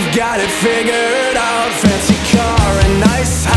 have got it figured out. Fancy car and nice house.